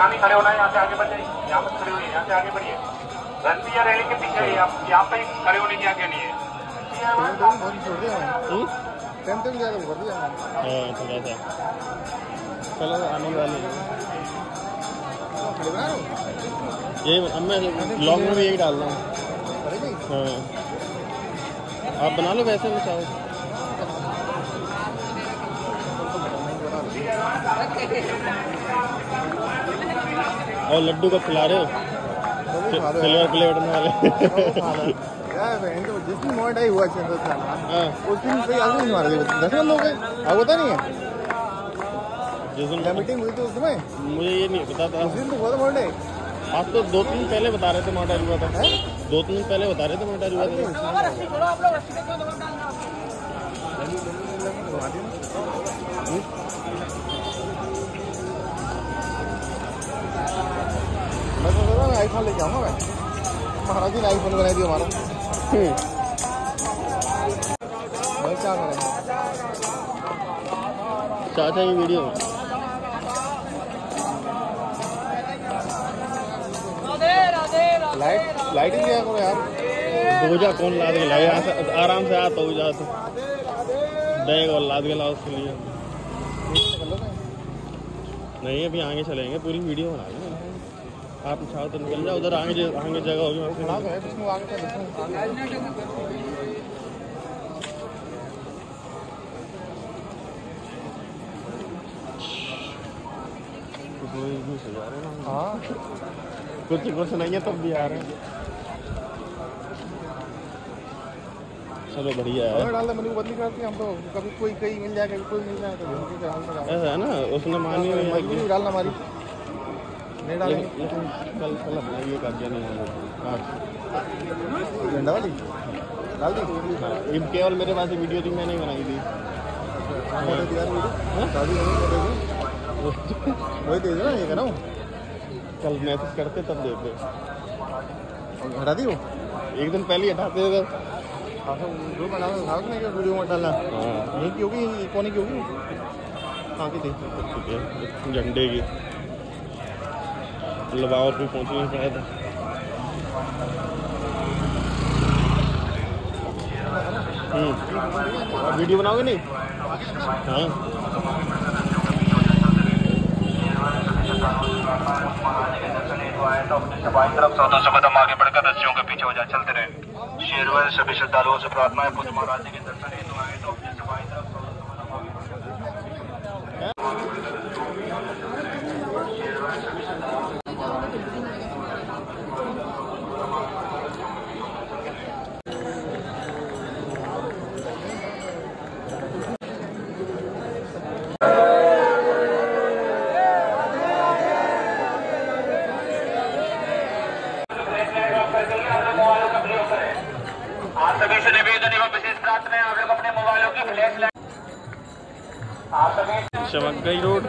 यहाँ नहीं खड़े होना है, यहाँ से आगे बढ़ जाइए, यहाँ पर खड़े होइए, यहाँ से आगे बढ़िए। रणवीर रैली के पीछे ही आप यहाँ पे खड़े होने की आगे नहीं है। ये अब मैं लॉन्ग में भी यही डाल रहा हूँ, आप बना लो वैसे भी चाहो। और लड्डू का खिला रहे हो सिल्वर प्लेट में वाले जिस दिन मोड आई हुआ उस दिन से आदमी मार दिए 10 लोग हैं। अब होता नहीं है जिस दिन मीटिंग हुई थी उस समय मुझे ये नहीं पता था। उस दिन तो बहुत मोड है, आप तो 2-3 पहले बता रहे थे मोड आई हुआ था। 2-3 पहले बता रहे थे मोड आई हुआ था। आईफोन लेके आऊंगा मैं, महाराज जी ने आईफोन बना दिया हमारा। भाई क्या कर रहे हैं चाचा की वीडियो लाइट ही लिया करो यार। रोजा कौन लाद के लाए, यहाँ से आराम से आता हूँ जहाँ से बैग और लाद के लाओ उसके लिए। नहीं अभी आगे चलेंगे, पूरी वीडियो बना लेंगे, आप चाहो तो निकल जाओ उधर आगे आगे जगह होगी। हाँ कुछ कुछ नहीं है तब भी आ रहे हैं। चलो बढ़िया है, बदली करते हैं हम तो, कभी कोई कहीं मिल जाए कभी कोई मिल जाए, ऐसा है ना। उसने मानी डालना हमारी लेकिन कल अपना ये कर दिया नहीं झंडा वाली डाल दी। ये केवल मेरे पास वीडियो थी, मैंने बनाई थी वही दे देना। ये कह रहा हूँ कल मैसेज करते तब देते और हटा दी वो एक दिन पहले हटाते वीडियो में डालना यही की होगी कोने की होगी। हाँ कि ठीक है झंडे की लबावर भी पहुँच नहीं पाया था। वीडियो बनाओगे नहीं? हाँ तो बाई तरफ 100-200 कदम आगे बढ़कर रस्सियों के पीछे हो जाए। चलते रहे शेरवर सभी श्रद्धालुओं से प्रार्थना है पूज्य महाराज जी के दर्शन हेतु आए तो अपने से बाई तरफ 100-200 कदम आगे बढ़कर चमक गई रोड।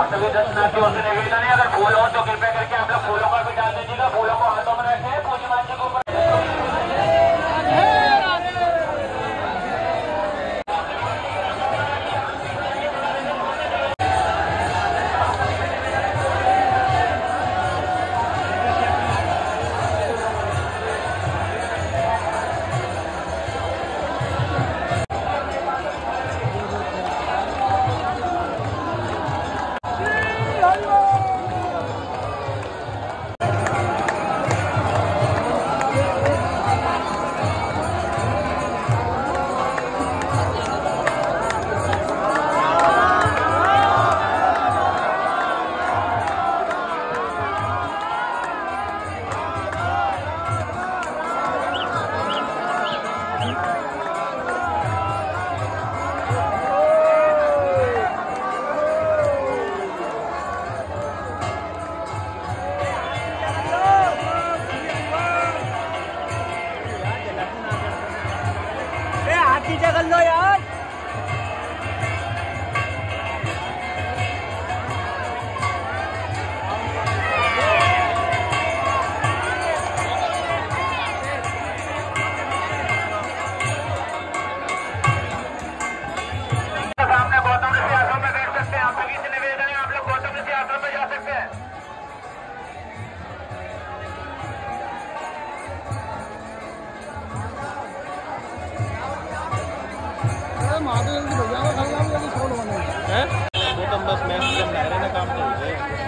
आप सभी दर्शनार्थियों से निवेदन है, अगर फूल हो तो कृपया करके आप लोग फूलों का भी डाल दीजिएगा। फूलों को हाथों में रखें, पूज्य मान जी के ऊपर जगल लो यार। सामने गौतम ऋषि आश्रम में बैठ सकते हैं, आप सभी से निवेदन है आप लोग गौतम ऋषि आश्रम में जा सकते हैं। है गौतम बस मैं काम कर रहे हैं।